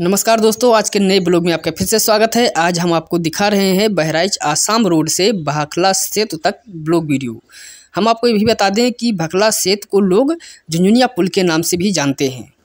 नमस्कार दोस्तों, आज के नए ब्लॉग में आपका फिर से स्वागत है। आज हम आपको दिखा रहे हैं बहराइच असम रोड से भखला सेतु तक ब्लॉग वीडियो। हम आपको ये भी बता दें कि भखला सेतु को लोग झुंझुनिया पुल के नाम से भी जानते हैं।